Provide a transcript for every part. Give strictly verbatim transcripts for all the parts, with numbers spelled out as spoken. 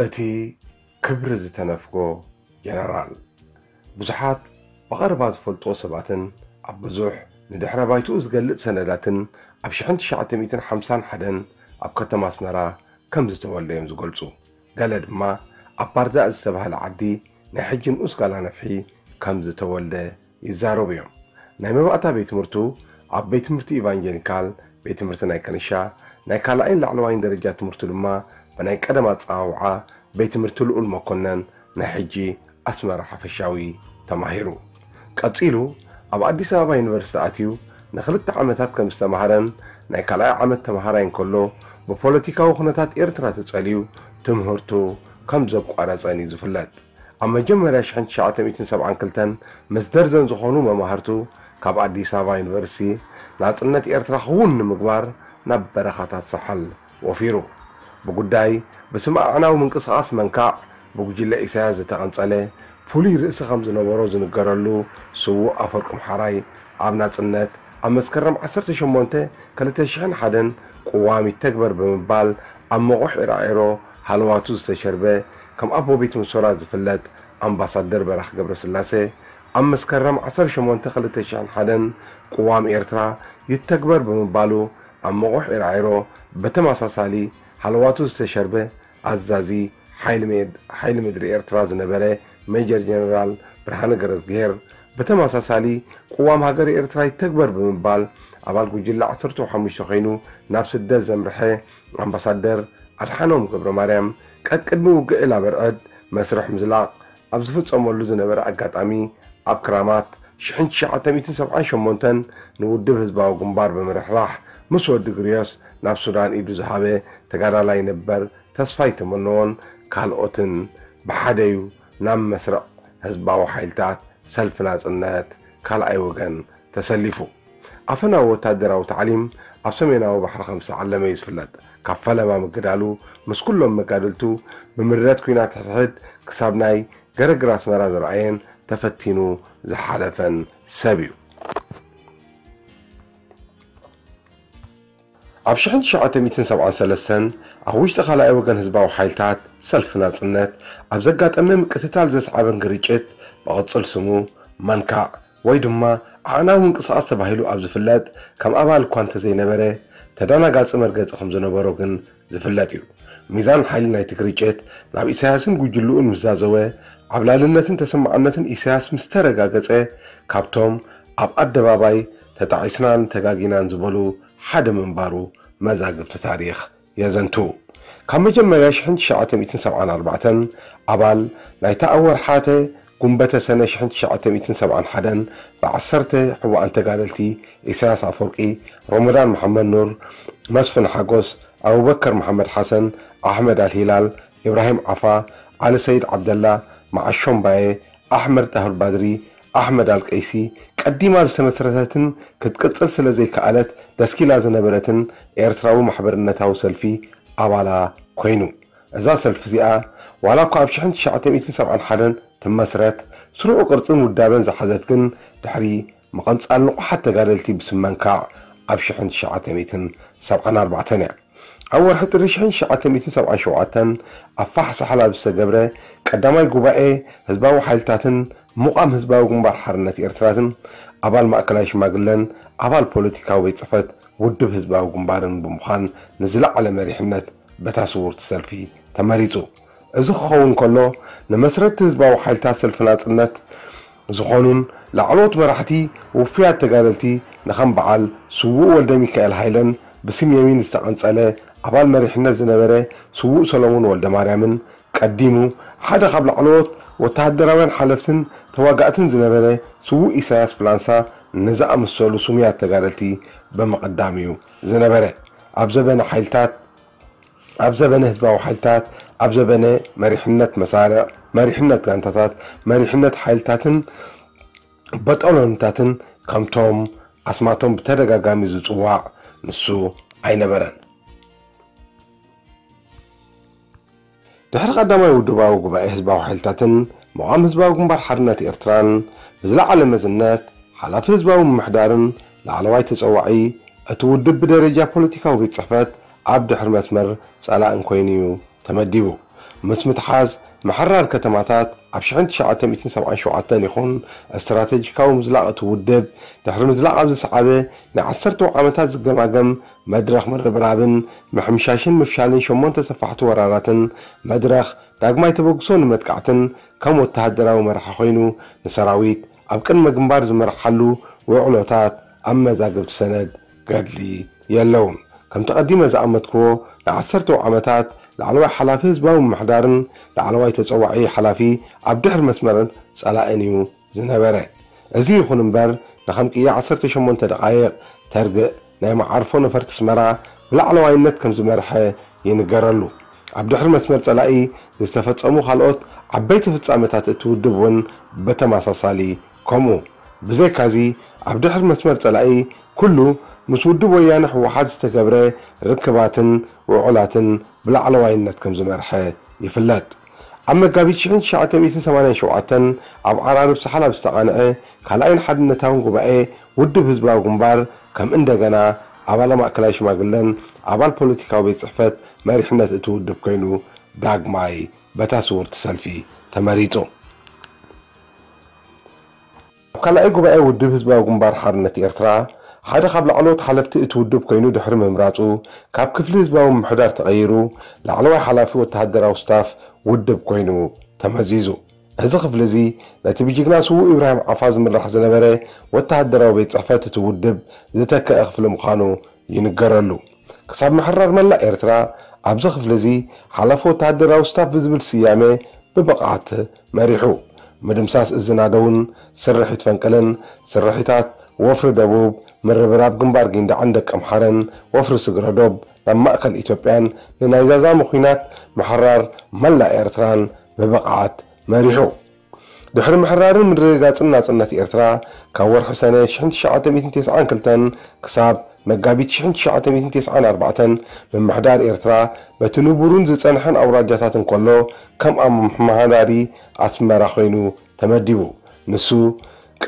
أتي كبرز تنفقو جنرال بزحات بغربة فلتو سبعة عبزوح ندحر بايتوز قلت سنداتن أبشحن تشعتميتن حمسان حدن أبكتم أسمرا كم زتوليم زقلتو قلد ما أباردا أزتبه العدي نحجن أسقال نفحي كم زتولي يزارو بيوم نايمة بقتا بيت مرتو عب بيت مرتي إيفانجينيكال بيت مرتي نايكنشا نايكالاين لعلوين درجات مرتو لما بناي قدمات آوعا بيت مرتو لقل مكنن نحجي أسمرا حفشاوي تماهيرو قطيلو أب أديس أبا يونيفرسيتاتيو نخلت عمتات كم استمهرن نايكالاي عمت تمهراين كله ببوليتيكاو خنتات إرترا تسأليو تمهرتو كم زبق أرازاني زفلات أما جمهر شحن شعات ميتين سبعان كلتن مصدر زن زخونو ما مهرتو كاب أديس أبا يونيفرسي ناتقنت إرترا خون مقبار نبرا خطات سحل وفيرو بقداي بسمعناو من قصاص منكع بوجيل إسازة تغنصلي فولي رئيس خمزنا وروز نقرلو سوء أفركم حراي عبنات النت عم مسكرم عسرت شمونته كالتشحن حدن قوامي تكبر بمبال عم غوح إرعيرو هلواتوز تشربه كم أبو بيت مسورات زفلت عم بصدر برخ قبر سلاسي عم مسكرم عسر شمونته كالتشحن حدن قوامي إرترا يتكبر بمبالو عم غوح إرعيرو بتماساسالي هلواتوز تشربه عزازي حيل ميد حيل مدري إرتراز نبره ميجر جنرال برهان قرزغير بتماساسالي قوام هاجر إرتراي تكبر بمبال أبالكو جل عصرتو حميشو خينو نفس الدز زمرحي أمباسادر أرحانهم قبر مريم كأكدمو وقئلا برقد مسرح مزلاق أبزفت أمولوز نبره أقاتامي أبكرامات شحن شعة ميتين سبعان شمونتن نودب هزباو قنبار بمرحراح مسود دقرياس ناب سودان إيدو زهابي تقارا لا ينبر تسفايت منون كالقوتن بحديو نام مسرق هزباو حيلتات سلفنات النات كالعيوغن تسلفو أفنا وتادرا وتعليم أبسمينا وبحر خمسة علم يسفلت كفلا ما مقدالو مسكلهم مقادلتو بمرات كوينات حد كسابناي قرقراس مراز رعين تفتينو زحالفا سابيو أبشحن شعة ميتين سبعة سلسن أوجت خلا أوجن هزباو حيلتات سلفنات النت أبزقات أمام كتتال زس عبن قريجت بقد سلسمو منكع ويدما أنا من قصاص تبهيلو أبز فلات كم أبال كوانت زي نبره تدانا قاس أمر قاس خمزنا بروجن زفلاتيو ميزان حيلنا تقريجت ناب إساسن جوجلون مزازوه عبلال النتن تسمع النتن إساس مسترجع قاسه كابتم أب أدبابي تتعيسنان تجاجينان زبلو حد من بارو مزاج في تاريخ يزنتو كم جمع شحن شعة ميتين سبعان أربعة أبال نايتا أول حاتة قنبة سنة شحن شعة ميتين سبعان حدا بعصرته هو أنت قالتي إساس عفرقي رمضان محمد نور مسفن حقوس أبو بكر محمد حسن أحمد الهلال إبراهيم عفا علي سيد عبد الله مع الشنباي أحمد تهر بدري أحمد القيسي قديم از تمسرتاتن كتقصل سلازي كالات دسكيلا زنبرتن إرتراو محبرنتاو سلفي أبالا كوينو إذا سلف زيئة وعلا قاب شحن شعة ميتين سبعان حدن تمسرت سروق قرصن ودابن زحزتكن دحري مقنص ألنق حتى قادلتي بسمانكا أب شحن شعة ميتين سبعان أربعتنا أول حتى رشحن شعة ميتين سبعان شوعتن أفحص حلا بستجبرة قدامي قبائي هزباو حالتاتن مقام هزباو قنبار حرنة إرتراتن أبال مأكلاي شماقلن أبال بوليتيكاو بيتصفت ودب هزباو قنبارن بمخان نزلع على مريحنة بتاسور تسلفي تماريتو زخون كله نمسرت هزباو حالتات سلفنات النت زخونون لعلوت مرحتي وفيات تقالتي نخم بعال سوو والد ميكائيل هايلن بسم يمين استقنص عليه أبال مريحنة زنبري سوو سلمون والد مريمن قديمو حدا قبل علوت وتهدراوين حلفتن تواجأتن زنبري سوو إساس فلانسا نزاع مسولو سميات تقالتي بمقداميو زنبري أبزبنا حالتات أبزبنا هزباو حالتات أبزبنا مريحنة مسارع مريحنة قنطات مريحنة حالتاتن بطولن تاتن كمتوم أسماتهم بترقى قاميزو تقوى نسو عين برن دحر قدامي ودباو قبائي هزباو حالتاتن مقام هزباو قنبار حرنات إرتران بزلع على مزنات حلاف هزباو محدارن لعلواي تسعوعي أتودب بدرجة بوليتيكا وبيتصحفات عبد حرمات مر سألا أنكوينيو تمديو مس متحاز محرر كتماتات عبشحن تشعة ميتين سبعين شعتان يخون استراتيجيكاو مزلقة ودب تحرم مزلقة بزسعابة نعسرتو عامتات زقدم عقم مدرخ من ربرابن محمشاشين مفشالين شمون تسفحت وراراتن مدرخ داقماي تبقصون مدكعتن كم واتهدراو مرحخينو نسراويت أبكن مقنبار زمرحلو وعلوتات أما زاقبت سند قدلي يلون كم تقديم زعمتكو نعسرتو عامتات لعلوي حلافي هزباوي محدارن لعلوي تسوعي حلافي عبد الحر مسمرن سألانيو زنبره ازي يخون امبر نخمقية عصرت شمونت دقايق ترقع نايم عرفون فرت سمرا ولعلوي النت كم زمرحة ينقرلو عبد الحر مسمر سألائي زستفت امو خالقوت عبيت فتسامتات اتودبون بتماساسالي كمو بزي كازي عبد الحر مسمر سألائي كله مسودبو يانح وحاد استكبره ركباتن وعلاتن بلعلوائنات كم زمرحة يفلات عما قابل شحن شعة ميتين ثمانين شوعة عب عرارب سحالة بستقانعي خلاين حد نتاون قبعي ودب هزباو قنبار كم اندقنا عبالا ما اكلايش ما قلن عبال بوليتيكاو بيتصحفت ماريحنات اتو ودب كينو داق معي بتاسور تسالفي تماريتو خلاين قبعي ودب هزباو قنبار حارنة ارترا حدا قبل علوت حلفتي اتودب كينو دحر ممراتو كاب كفل هزباو محدار تغيرو لعلوي حلافي وتهدراو ستاف ودب كينو تمازيزو هذا قفل زي نتبيجيكنا سو ابراهيم عفاز من رح زنبره وتهدراو بيت صحفات تودب زتك اخفل مخانو ينقرلو كساب محرر ملا ارترا ابز قفل زي حلافو وتهدراو ستاف بزبل سيامه ببقعت مريحو مدمساس الزنادون سرحت فنقلن سرحتات وفر دبوب من ربراب قنبار جند عندك أمحارن وفر سجردوب لما أكل إثيوبيان لنايزازا مخينات محرر ملا إرتران ببقعات مريحو دحر محررين من رجات الناس النتي إرترا كور حسنة شحنت شعة ميتين تسعان كلتن كساب مقابيت شحنت شعة ميتين تسعان أربعتن من محدار إرترا بتنوبرون زتنحن أو رجاتن كله كم أم مهداري عسم راخينو تمديو نسو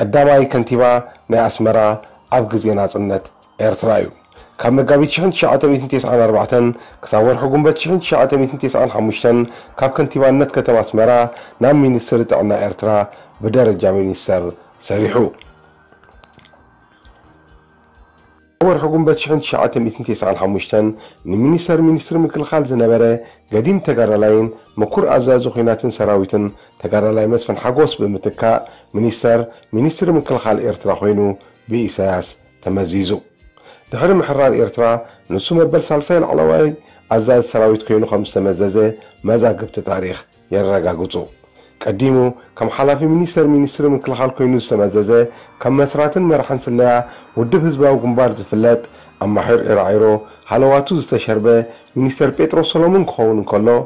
قداماي كنتيبا ناي أسمرا عب غزي ناصنت إرترايو كم مقابيت شحن شعة ميتين تسعان أربعتن كساور حقنبت شحن شعة ميتين تسعان حموشتن كاب كنتيبا نت كتم أسمرا نام مينستر تعنا إرترا بدرجة مينستر سريحو كساور حقنبت شحن شعة ميتين تسعان حموشتن نمينستر مينستر مكل خالز نبرة قديم تقرالين مكور أزازو خيناتن سراويتن تقرالين مسفن حقوس بمتكا منيستر منيستر من كل خال إرترا خوينو بإساس تمزيزو دحر محرار إرترا نسو مبال سالسين علواي عزاز سراويت كينو خمس تمزازي مازا قبت تاريخ يرقا قطو قديمو كم حلافي منيستر منيستر من كل خال كينو تمزازي كم مسراتن مرحن سلاع ودب هزباو قنبار زفلات أما حير إرعيرو حلواتو زتشربه منيستر بيترو سولومون كخونو كلو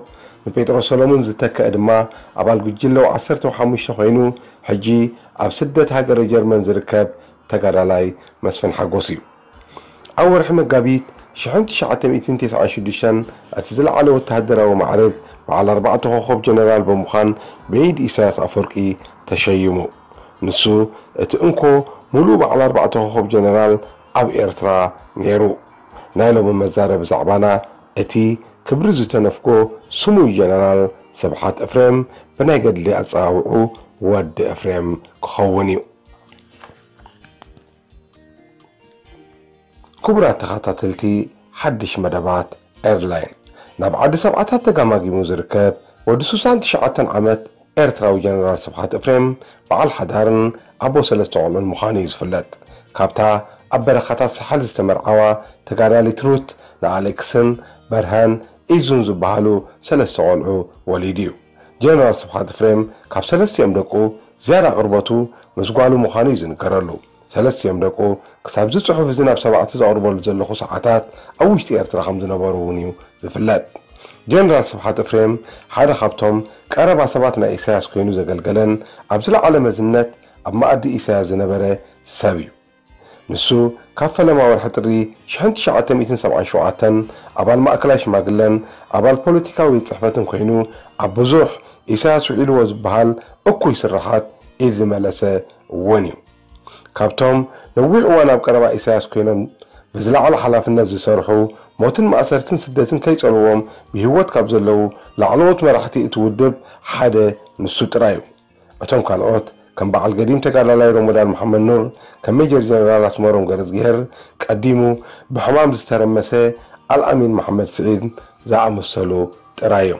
بيترو سولومون زتكا إدما عبال قجلو عسرتو حموشتو خوينو حجي أب سدت هاجر جرمن زركب تجارلاي مسفن حجوسيو. أول رحمة جابيت شحنت شعة ميتين تسعة شدشان أتزل على وتهدر ومعرض وعلى أربعته خوب جنرال بمخان بعيد إساس أفريقي تشيمو نسو تأنكو ملوب على أربعته خوب جنرال أب إرترا نيرو نالو من مزارة بزعبانا أتي كبرزو تنفكو سمو جنرال سبحات أفريم فناجد لي أتساوعو ود أفريم كخونيو كبرى تخطاتلتي حدش مدبات ايرلاين ناب عد سبعتات تقاماقي مزركب ود سوسان تشعتن عمت ايرتراو جنرال سبحات أفريم بعال حدارن أبو سلسطعلن مخاني يزفلت كابتا أبرخطات سحل استمرعوا تقارالي تروت لعاليكسن برهان إيزون زبهالو سلسطعلو وليديو جنرال سبحات أفريم كاب سلسطي أمدكو زيارة غربتو مزقوالو مخاني زنكرلو سلسطي أمدكو كساب زد صحف زناب سبعة تزع ربال زلخو ساعتات أوشتي إرترا خمز نبارونيو زفلات جنرال سبحات أفريم حدا خابتهم كأربع سبعتنا إساس كينو زقلقلن أبزلع على مزنت أما أدي إساس زنبرة سابيو نسو كافل ما ورحتري شحنت شعة ميتين سبعة شعة أبال ما أكلاش ما قلن أبال بوليتيكاوي تحفتن كينو أبزوح إساس وعيلو وزبهال أكوي سرحات إذ ملسة ونيو كابتهم نويع وانا بقربا إساس كينام بزلع على حلافنا زي سرحو موتن مأسرتن سداتن كيش ألوام بهوات كابزلو لعلوت مرحتي اتودب حدا نسوت رايو أتوم كالقوت كان بعل قديم تكالا لاي رمضان محمد نور كان ميجر جنرال اسمارهم قرز جهر كقديمو بحمام زترمسه الأمين محمد سعيد زعم السلو ترايو.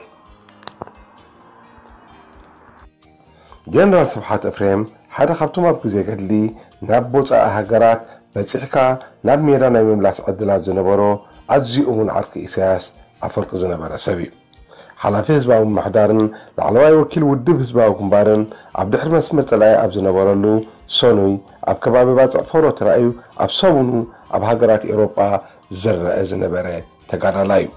جنرال سبحات أفريم حدا خبطوما بكزي قدلي نابوت أهجرات بسحكا ناب ميران يملاس عدلات زنبرو عزيئو من عرق إساس أفرق زنبرا سبي حلافي هزباو محدارن لعلواي وكيل ودب هزباو كمبارن عبد الحر مسمر تلاي أب زنبرلو سونوي أب كبابي باتع فورو ترايو أب صابونو أب هجرات إوروبا زرع زنبرا تقرر لايو.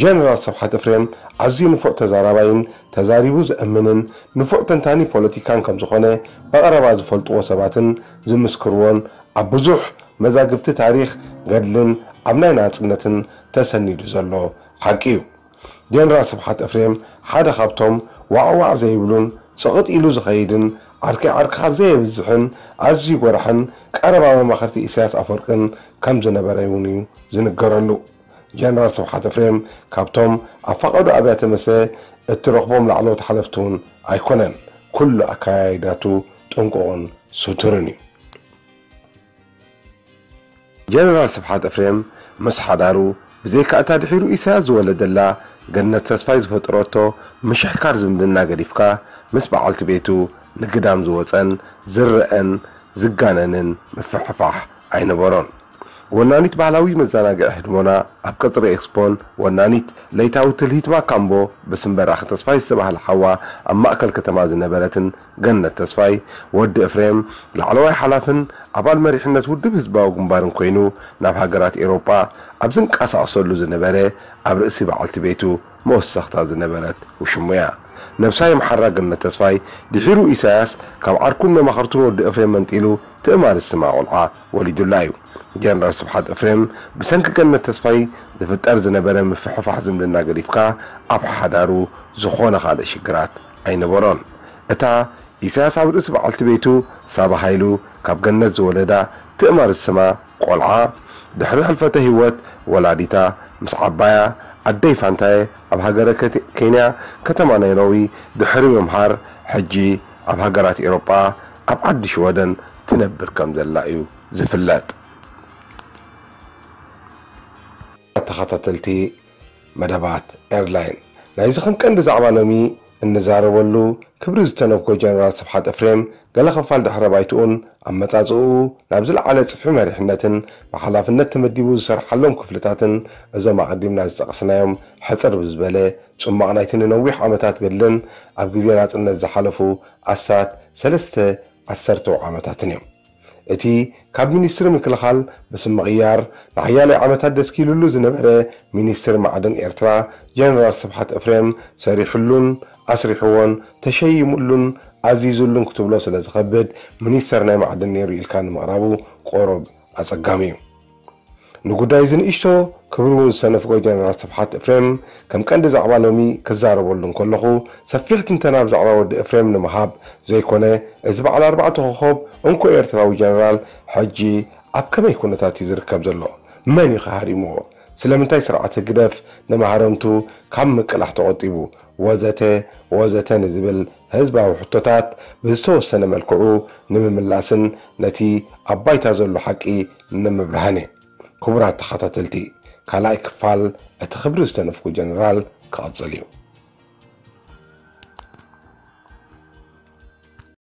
جنرال سبحات أفريم عزي نفوق تزاربين تزاريبوز أمنن نفوق تنتاني بوليتيكان كمزخونة بقرباز فلطوة سباتن زمسكروان عبزوح مزاقبت تاريخ قدلن عمناينا تسنتن تسنيدو زلو حقيو. جنرال سبحات أفريم حدا خابتهم وعوع زيبلون سقط إلو زخيدن عركي عركة زيب الزحن عزي قرحن كقربا مماخرتي إساس أفرقن كم زنبريوني زنقرلو. جنرال سبحات أفريم كابتوم أفقدوا أبيات مساء الترقبهم لعلوت حلفتون أيكونن كل أكايداتو تنقون سترني. جنرال سبحات أفريم مسح دارو بزيك أتادحيرو إساز ولد الله جنة تسفايز فتراتو مش حكار زمدنا قريفكا مسبع علت بيتو نقدام زوتن زرقن زقانن مفحفح عين برون ونانيت بعلاوي مزانا حدمونا أب قطر إكسبون ونانيت ليتاو تلهيت ما كامبو بسمبر أخ تسفاي السباح الحوا أما أكل كتماز نبرتن جنة تسفاي ود إفريم لعلواي حلافن أبال مريحنة ود بزباو قنبارن كوينو ناب هاجرات إوروبا أبزن قاسع صلو زنبرة أب رئسي بعلت بيتو موسختا زنبرت وشمويا نفساي محرق جنة تسفاي دحيرو إساس كاب عركونا مخرطون ود إفريم منتيلو تأمار السماع والعا وليدو اللايو. جنرال سبحات أفريم بسنك جنة تسفاي دفتر زنبرة مفحفح زملنا قريفكا أب حدارو زخونة خالد شكرات عين برون أتا إساس عبر إسبع علت بيتو سابا حيلو كاب جنة زولدا تأمر السماء قلعة دحرها الفتى هوت ولاديتا مسعبايا عدي فانتاي أب هاجرة كينيا كتما نيروي دحر ممهار حجي أب هاجرات إوروبا أب عد شوادن تنبر كم زلايو زفلات تخطتلتي مدبات ايرلاين لايز خمكن دزعبالمي النزارولو كبرز تنوكو جنرال سبحات أفريم قال خفال دحر بايتون اما تازو نابزل على صفح مريحنتن بحلافنت تمديبو زسرحلهم كفلتاتن اذا ما قدمنا زقسناهم حصر بزبله صمعنايتن نويح عمتات قلن اب غزينا صنن زحلفو عسات ثلاثه عشرة عمتاتن اتي كاب منيستر مكلخال بسم مغيار لحيالي عمتاد دسكيلو لو زنبره منيستر معدن إرترا جنرال سبحات أفريم سريحلون أسريحوان تشيملون عزيزلون كتبلو سلازخبد منيسترنا معدن نيرو إلكان مغربو قرب أسقاميو نقودايزن إشتو كبرون سنفقو جنرال سبحات أفريم كم كان دزعبالومي كزاربولون كلخو سفيحتن تناب زعباود أفريم نمهاب زيكونه إزبع على أربعة خوب أنكو إرتراوي جنرال حجي أب كما يكون تاتي زركب زلو من يخهرموه سلامنتاي سرعة القدف نمهرمتو كم مكلاحتو عطيبو وزته وزته نزبل هزبا وحطوتات بزسو السنة ملكعو نمم اللاسن نتي أبايتا زلو حقي نمم برهاني كبرات تخطتلتي كالاي كفال اتخبرو استنفقو جنرال كاتزليو.